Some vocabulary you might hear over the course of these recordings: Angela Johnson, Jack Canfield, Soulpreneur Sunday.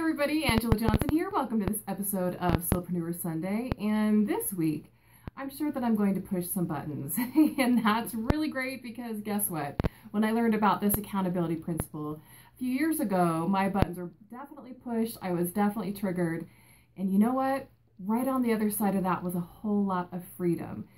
everybody, Angela Johnson here. Welcome to this episode of Soulpreneur Sunday, and this week I'm sure that I'm going to push some buttons and that's really great because guess what? When I learned about this accountability principle a few years ago, my buttons were definitely pushed. I was definitely triggered, and you know what? Right on the other side of that was a whole lot of freedom.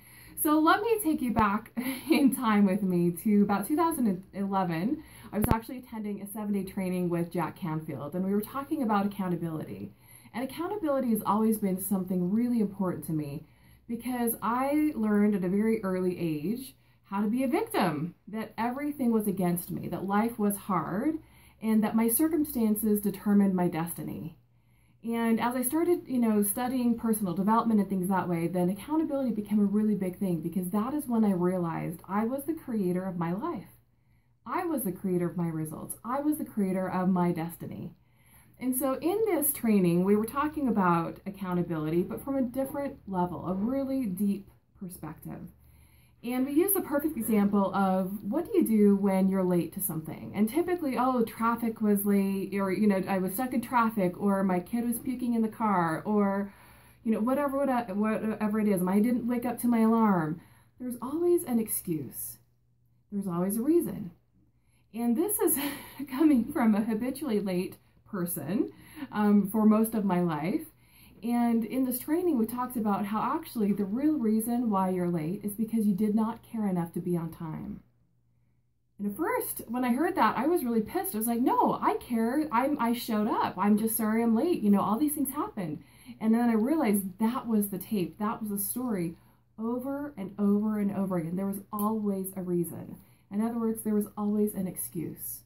So let me take you back in time with me to about 2011. I was actually attending a 7-day training with Jack Canfield, and we were talking about accountability. And accountability has always been something really important to me because I learned at a very early age how to be a victim, that everything was against me, that life was hard, and that my circumstances determined my destiny. And as I started, studying personal development and things that way, then accountability became a really big thing because that is when I realized I was the creator of my life. I was the creator of my results. I was the creator of my destiny. And so in this training, we were talking about accountability, but from a different level, a really deep perspective. And we used the perfect example of what do you do when you're late to something? And typically, oh, traffic was late, or, I was stuck in traffic, or my kid was puking in the car, or, whatever it is, I didn't wake up to my alarm. There's always an excuse. There's always a reason. And this is coming from a habitually late person for most of my life. And in this training, we talked about how actually the real reason why you're late is because you did not care enough to be on time. And at first, when I heard that, I was really pissed. I was like, no, I care. I showed up. I'm just sorry I'm late. All these things happened. And then I realized that was the tape. That was the story over and over and over again. There was always a reason. In other words, there was always an excuse.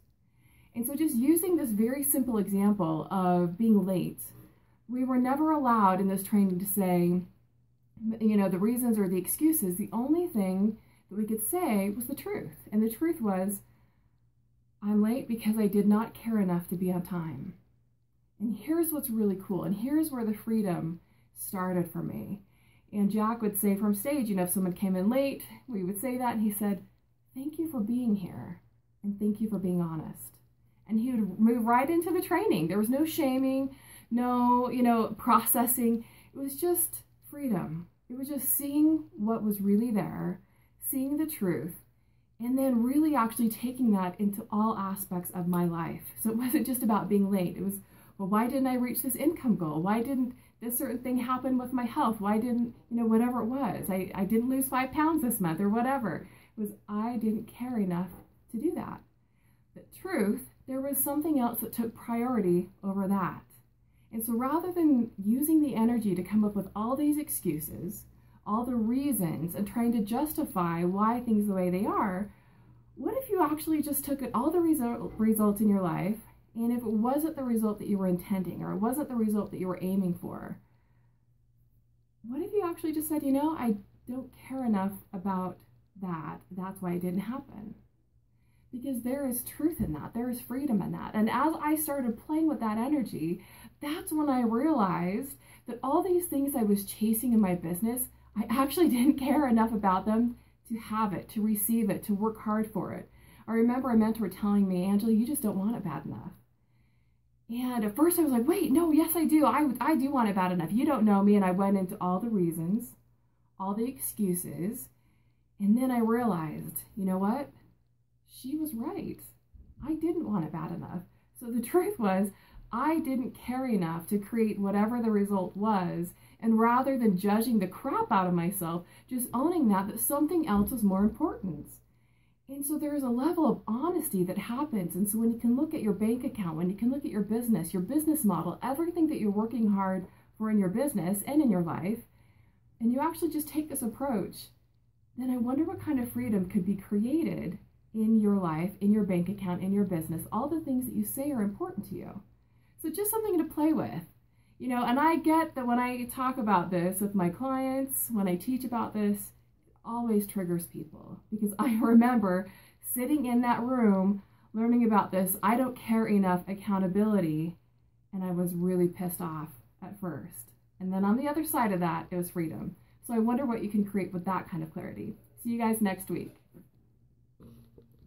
And so just using this very simple example of being late, we were never allowed in this training to say, the reasons or the excuses. The only thing that we could say was the truth. And the truth was, I'm late because I did not care enough to be on time. And here's what's really cool. And here's where the freedom started for me. And Jack would say from stage, if someone came in late, we would say that. And he said, thank you for being here. And thank you for being honest. And he would move right into the training. There was no shaming. No, processing. It was just freedom. It was just seeing what was really there, seeing the truth, and then really actually taking that into all aspects of my life. So it wasn't just about being late. It was, well, why didn't I reach this income goal? Why didn't this certain thing happen with my health? Why didn't, whatever it was, I didn't lose 5 pounds this month or whatever. It was, I didn't care enough to do that. The truth, there was something else that took priority over that. And so rather than using the energy to come up with all these excuses, all the reasons, and trying to justify why things are the way they are, what if you actually just took all the results in your life, and if it wasn't the result that you were intending, or it wasn't the result that you were aiming for, what if you actually just said, I don't care enough about that, that's why it didn't happen. Because there is truth in that. There is freedom in that. And as I started playing with that energy, that's when I realized that all these things I was chasing in my business, I actually didn't care enough about them to have it, to receive it, to work hard for it. I remember a mentor telling me, Angela, you just don't want it bad enough. And at first I was like, wait, no, yes, I do. I do want it bad enough. You don't know me. And I went into all the reasons, all the excuses. And then I realized, you know what? She was right. I didn't want it bad enough. So the truth was, I didn't care enough to create whatever the result was. And rather than judging the crap out of myself, just owning that something else was more important. And so there is a level of honesty that happens. And so when you can look at your bank account, when you can look at your business model, everything that you're working hard for in your business and in your life, and you actually just take this approach, then I wonder what kind of freedom could be created in your life, in your bank account, in your business, all the things that you say are important to you. So just something to play with, and I get that when I talk about this with my clients, when I teach about this, it always triggers people because I remember sitting in that room learning about this, I don't care enough accountability, and I was really pissed off at first. And then on the other side of that, it was freedom. So I wonder what you can create with that kind of clarity. See you guys next week.